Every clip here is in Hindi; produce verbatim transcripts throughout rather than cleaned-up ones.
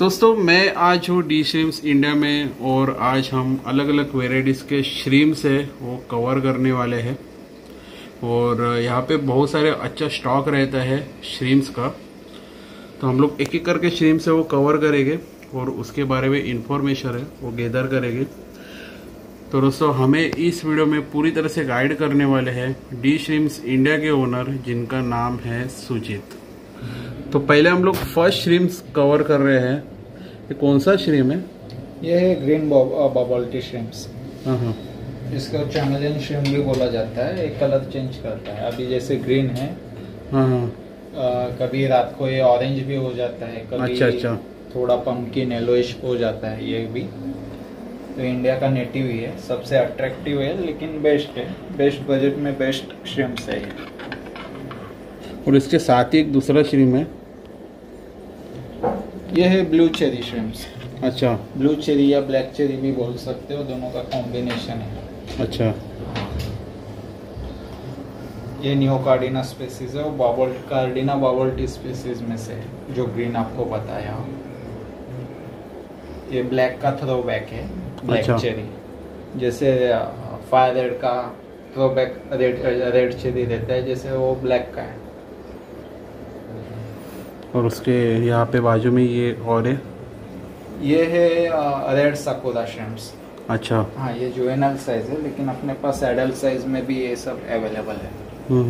दोस्तों मैं आज हूँ डी श्रिम्स इंडिया में और आज हम अलग अलग वेराइटीज़ के श्रिम्स है वो कवर करने वाले हैं। और यहाँ पे बहुत सारे अच्छा स्टॉक रहता है श्रिम्स का, तो हम लोग एक एक करके श्रिम्स है वो कवर करेंगे और उसके बारे में इंफॉर्मेशन है वो गैदर करेंगे। तो दोस्तों हमें इस वीडियो में पूरी तरह से गाइड करने वाले हैं डी श्रिम्स इंडिया के ओनर, जिनका नाम है सुजीत। तो पहले हम लोग फर्स्ट श्रिम्स कवर कर रहे हैं। ये कौन सा श्रिम है? ये है ग्रीन बबल श्रिम्स। हाँ, इसको चैमलियन श्रिम्प भी बोला जाता है। एक कलर चेंज करता है, अभी जैसे ग्रीन है। हाँ, कभी रात को ये ऑरेंज भी हो जाता है, कभी अच्छा अच्छा थोड़ा पंपकिन येलोइश हो जाता है ये भी। तो इंडिया का नेटिव ही है, सबसे अट्रैक्टिव है, लेकिन बेस्ट है, बेस्ट बजट में बेस्ट श्रिम्स है ये। और इसके साथ ही एक दूसरा श्रिम्प है, यह है ब्लू चेरी श्रिम्स। अच्छा, ब्लू चेरी या ब्लैक चेरी भी बोल सकते हो, दोनों का कॉम्बिनेशन है। अच्छा, ये नियोकार्डिना स्पीसीज है, वो बाबल कार्डिना बाबल्टी स्पीसीज में से है, जो ग्रीन आपको बताया। ये ब्लैक का थ्रो बैक है ब्लैक अच्छा। चेरी जैसे फायर रेड का throw back red red cherry रहता है, जैसे वो ब्लैक का है। और उसके यहाँ पे बाजू में ये और है, ये है रेड सकोदा श्रिम्प्स। अच्छा, हाँ ये जुवेनाइल साइज है, लेकिन अपने पास एडल्ट साइज में भी ये सब अवेलेबल है।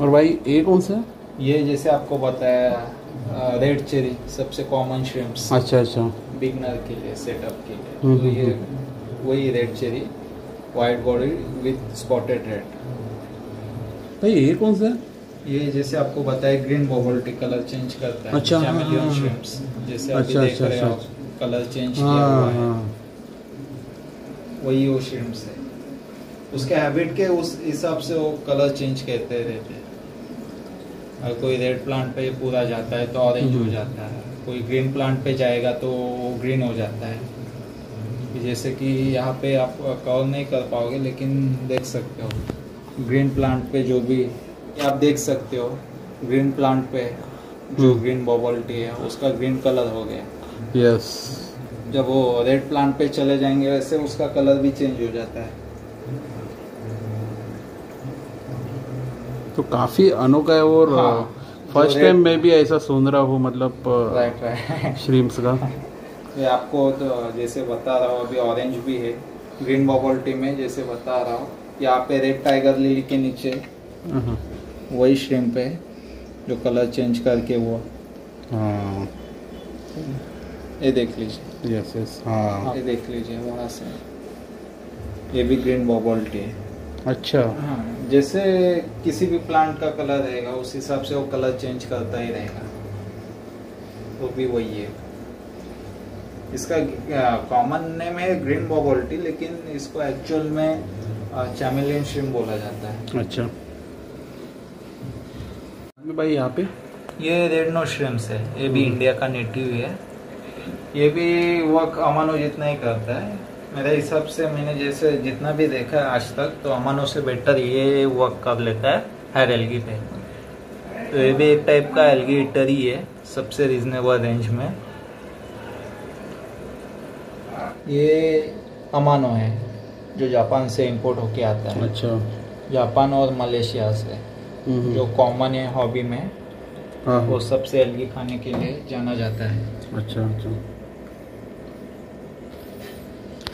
और भाई ये कौन सा? ये जैसे आपको बताया रेड चेरी, सबसे कॉमन श्रिम्प्स। अच्छा अच्छा, बिगनर के लिए, सेटअप के लिए। तो ये वही red cherry, white body with spotted red. भाई ये कौन सा? ये जैसे आपको बताया ग्रीन बॉबल्टी, कलर चेंज करता है। अच्छा, चैम्पियन श्रिम्प्स जैसे अभी देख रहे हो, कलर चेंज किया हुआ है, वही वो श्रिम्प्स है। उसके हैबिट के उस हिसाब से वो कलर चेंज करते रहते हैं। अगर कोई रेड प्लांट पे पूरा जाता है तो ऑरेंज हो जाता है, कोई ग्रीन प्लांट पे जाएगा तो वो ग्रीन हो जाता है। जैसे कि यहाँ पे आप कवर नहीं कर पाओगे, लेकिन देख सकते हो ग्रीन प्लांट पे जो भी आप देख सकते हो, ग्रीन प्लांट पे जो ग्रीन बॉबल्टी है उसका ग्रीन कलर हो गया। यस, जब वो रेड प्लांट पे चले जाएंगे वैसे उसका कलर भी चेंज हो जाता है। तो काफी अनोखा है और हाँ, फर्स्ट टाइम मैं भी ऐसा सुन रहा हूँ, मतलब राइट राइट श्रिम्प्स का। ये आपको तो जैसे बता रहा हूँ, अभी ऑरेंज भी है ग्रीन बॉबल्टी में, जैसे बता रहा हूँ। यहाँ पे रेड टाइगर लिली के नीचे वही श्रिम्प है जो कलर चेंज करके वो हाँ। ये देख लीजिए। यस यस, हाँ ये देख लीजिए वहाँ से, ये भी ग्रीन बॉबल्टी है। अच्छा हाँ, जैसे किसी भी प्लांट का कलर रहेगा उस हिसाब से वो कलर चेंज करता ही रहेगा, वो भी वही है। इसका कॉमन नेम है ग्रीन बॉबल्टी, लेकिन इसको एक्चुअल में चैमेलियन श्रिम्प बोला जाता है। अच्छा भाई, यहाँ पे ये रेड नोज श्रिम्प्स है, ये भी इंडिया का नेटिव है। ये भी वर्क अमानो जितना ही करता है, मेरे हिसाब से। मैंने जैसे जितना भी देखा है आज तक, तो अमानो से बेटर ये वर्क कर लेता है हर एलगी पे। तो ये भी एक टाइप का एलगी ईटर ही है, सबसे रिजनेबल रेंज में। ये अमानो है जो जापान से इम्पोर्ट होके आता है। अच्छा, जापान और मलेशिया से, जो कॉमन है हॉबी में, वो सबसे एलगी खाने के लिए जाना जाता है। अच्छा अच्छा।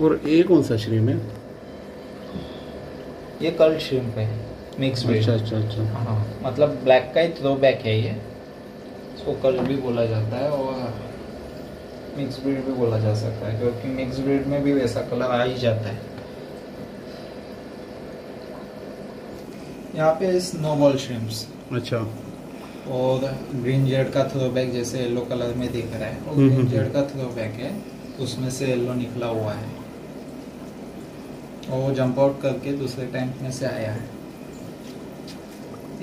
और ये कौन सा श्रिम्प है? ये कल श्रिम्प है, मिक्स ब्रीड। अच्छा अच्छा अच्छा, हाँ मतलब ब्लैक का ही थ्रो बैक है ये, इसको कल भी बोला जाता है और मिक्स ब्रीड भी बोला जा सकता है, क्योंकि मिक्स ब्रीड में भी वैसा कलर आ ही जाता है। यहाँ पे स्नो बॉल श्रिम्प्स। अच्छा, और ग्रीन जेड का थ्रो बैक जैसे येलो कलर में दिख रहा है, और ग्रीन जेड का थ्रो बैक है, उसमें से येलो निकला हुआ है और वो जंप आउट करके दूसरे टैंक में से आया है।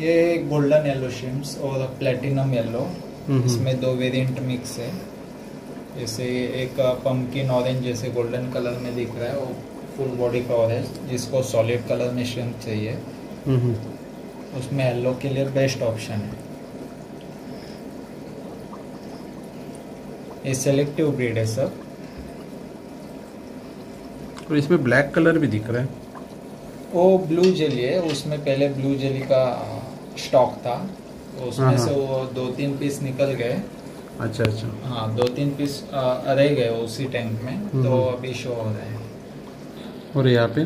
ये गोल्डन येलो श्रिम्प्स और प्लेटिनम येलो, इसमें दो वेरिएंट मिक्स है। जैसे एक पंपकिन ऑरेंज जैसे गोल्डन कलर में दिख रहा है, वो फुल बॉडी का ऑरेंज, जिसको सॉलिड कलर में श्रिम्प चाहिए, उसमें येलो के लिए बेस्ट ऑप्शन है। ये सेलेक्टिव ब्रीड है सर। और इसमें ब्लैक कलर भी दिख रहा है, वो ब्लू जेली है, उसमें पहले ब्लू जेली का स्टॉक था, उसमें से वो दो तीन पीस निकल गए। अच्छा अच्छा, हाँ दो तीन पीस रह गए उसी टैंक में, तो अभी शो हो रहे हैं। और यहाँ पे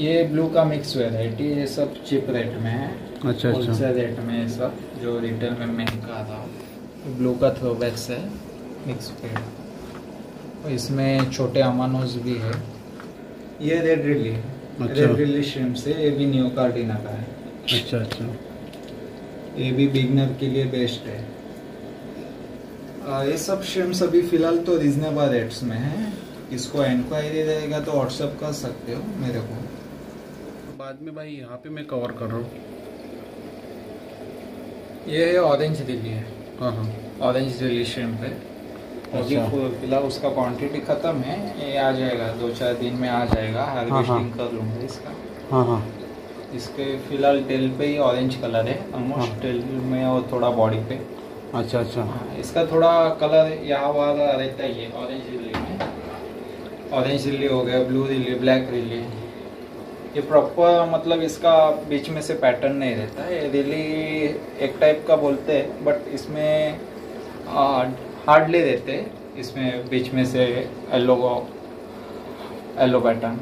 ये ब्लू का मिक्स वेराइटी, ये सब चिप रेट में है। अच्छा अच्छा, रेट में ये सब जो रिटेल में महंगा था। ब्लू का थ्रोबैक्स है मिक्स पेड, और इसमें छोटे अमानोज भी है। ये red rili, red rili shrimp से, ये भी नियोकार्डिना का है। अच्छा अच्छा, ये भी बिगनर के लिए बेस्ट है। आ, ये सब श्रिम्स अभी फिलहाल तो रिजनेबल रेट्स में है। इसको इंक्वायरी रहेगा तो व्हाट्सएप कर सकते हो मेरे को बाद में। भाई यहाँ पे मैं कवर कर रहा हूँ, ये है ऑरेंज रिली है। हाँ हाँ, ऑरेंज रिली श्रिम्प है। फिलहाल उसका क्वांटिटी खत्म है, ये आ जाएगा दो चार दिन में आ जाएगा। हार्वेस्टिंग कर लूंगा इसका। हाँ हाँ, इसके फिलहाल टेल पे ही ऑरेंज कलर है ऑलमोस्ट, टेल में और थोड़ा बॉडी पे। अच्छा अच्छा, इसका थोड़ा कलर यहाँ वाला रहता ही है ऑरेंज रिली में। ऑरेंज रिली हो गया, ब्लू रिली, ब्लैक रिली, ये प्रॉपर मतलब इसका बीच में से पैटर्न नहीं रहता है। रिली एक टाइप का बोलते हैं, बट इसमें हार्डली देते, इसमें बीच में से येलो येलो पैटर्न।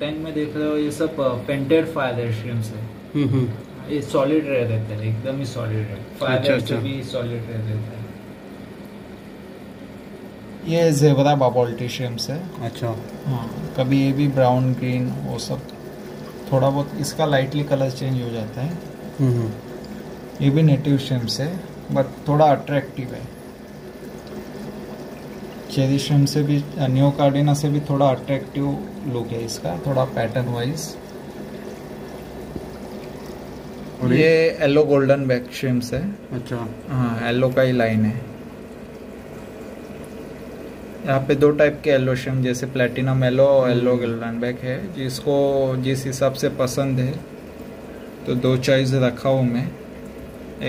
टैंक में देख रहे हो ये सब पेंटेड फायर श्रिम्प्स है। हम्म, ये सॉलिड रेड रहते हैं, एकदम ही सॉलिड रेड। फायर से भी सॉलिड रेड रहता है। ये ज़ेबरा बबल श्रिम्प्स है। अच्छा हाँ, कभी ये भी ब्राउन ग्रीन वो सब थोड़ा बहुत इसका लाइटली कलर चेंज हो जाता है। हम्म, ये भी नेटिव श्रिम्प्स है बट थोड़ा अट्रैक्टिव है। चेरी श्रिम्प से भी, नियोकार्डिना से भी थोड़ा अट्रैक्टिव लुक है इसका, थोड़ा पैटर्न वाइज। और ये येलो गोल्डन बैक श्रिम्प्स है। अच्छा हाँ, येलो का ही लाइन है। यहाँ पे दो टाइप के येलो श्रिम्प, जैसे प्लेटिनम येलो और येलो गोल्डन बैक है। जिसको जिस हिसाब से पसंद है तो दो चॉइस रखा हूँ मैं।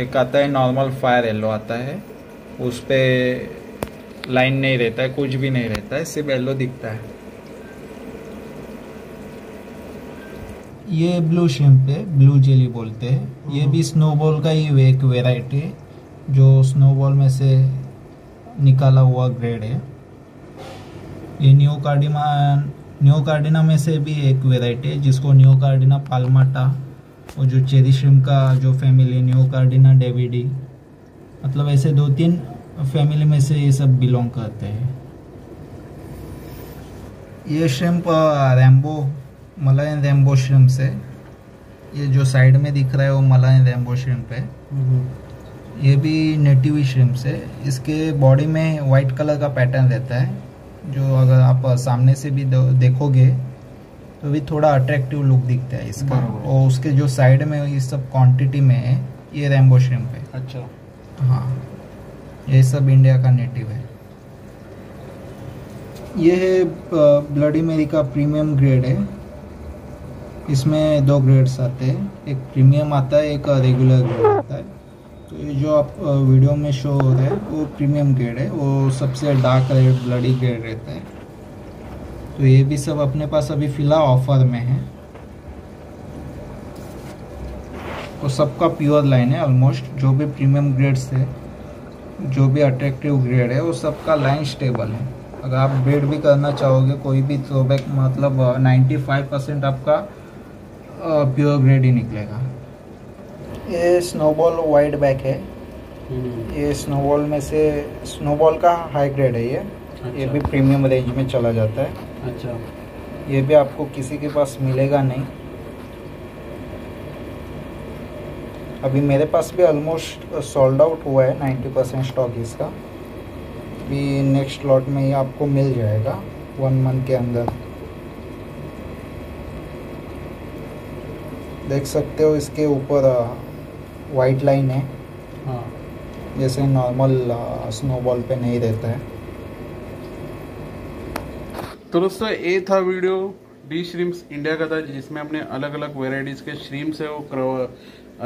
एक आता है नॉर्मल फायर येलो आता है, उस पर लाइन नहीं रहता है, कुछ भी नहीं रहता है, सिर्फ येलो दिखता है। ये ब्लू श्रिम्प है, ब्लू जेली बोलते हैं। ये भी स्नो बॉल का ही एक वेराइटी है, जो स्नो बॉल में से निकाला हुआ ग्रेड है। ये नियोकार्डिना नियोकार्डिना में से भी एक वेराइटी है, जिसको नियोकार्डिना पालमाटा, और जो चेरी श्रिम्प का जो फैमिली है नियोकार्डिना डेविडी, मतलब ऐसे दो तीन फैमिली में से ये सब बिलोंग करते हैं। ये shrimp rainbow, Malayan rainbow shrimp से। ये जो साइड में दिख रहा है वो मलायन रेम्बो श्रिम्प है। ये भी नेटिव श्रिम्प से, इसके बॉडी में वाइट कलर का पैटर्न रहता है, जो अगर आप सामने से भी देखोगे तो भी थोड़ा अट्रैक्टिव लुक दिखता है इसका। और उसके जो साइड में ये सब क्वांटिटी में है, ये रेम्बो श्रिम्प है। अच्छा हाँ, ये सब इंडिया का नेटिव है। ये है ब्लडी मेरी का प्रीमियम ग्रेड है। इसमें दो ग्रेड्स आते हैं, एक प्रीमियम आता है, एक रेगुलर ग्रेड आता है। तो ये जो आप वीडियो में शो हो रहा है वो प्रीमियम ग्रेड है, वो सबसे डार्क रेड ब्लडी ग्रेड रहता है। तो ये भी सब अपने पास अभी फिलहाल ऑफर में है। और सबका प्योर लाइन है ऑलमोस्ट, जो भी प्रीमियम ग्रेड्स है, जो भी अट्रैक्टिव ग्रेड है, वो सबका लाइन स्टेबल है। अगर आप ब्रीड भी करना चाहोगे कोई भी थ्रोबैक, मतलब नाइन्टी फाइव परसेंट आपका प्योर ग्रेड ही निकलेगा। ये स्नो बॉल वाइट बैक है। ये स्नो बॉल में से स्नो बॉल का हाई ग्रेड है ये। अच्छा। ये भी प्रीमियम रेंज में चला जाता है। अच्छा, ये भी आपको किसी के पास मिलेगा नहीं। अभी मेरे पास भी ऑलमोस्ट सोल्ड आउट हुआ है, नाइन्टी परसेंट स्टॉक इसका। अभी नेक्स्ट लॉट में ये आपको मिल जाएगा वन मंथ के अंदर। देख सकते हो इसके ऊपर वाइट लाइन है। हाँ, जैसे नॉर्मल स्नोबॉल पे नहीं रहता है। तो दोस्तों ये था वीडियो डी श्रिम्प्स इंडिया का था, जिसमें हमने अलग अलग वेराइटीज़ के श्रिम्प्स है वो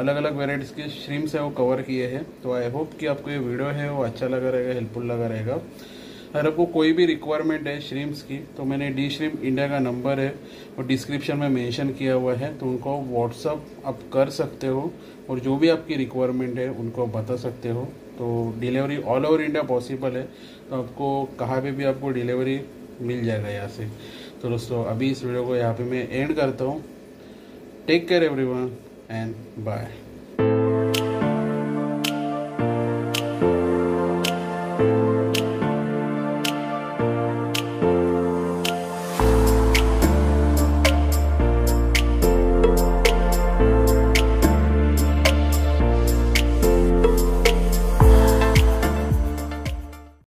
अलग अलग वेराइटीज़ के श्रिम्स है वो कवर किए हैं। तो आई होप कि आपको ये वीडियो है वो अच्छा लगा रहेगा, हेल्पफुल लगा रहेगा। अगर आपको कोई भी रिक्वायरमेंट है श्रिम्स की तो मैंने डी श्रिम्प इंडिया का नंबर है वो डिस्क्रिप्शन में मेंशन किया हुआ है, तो उनको व्हाट्सअप आप कर सकते हो और जो भी आपकी रिक्वायरमेंट है उनको आप बता सकते हो। तो delivery all over India possible है, तो आपको कहाँ पे भी आपको डिलीवरी मिल जाएगा यहाँ से। तो दोस्तों अभी इस वीडियो को यहाँ पे मैं एंड करता हूँ। Take care everyone and bye.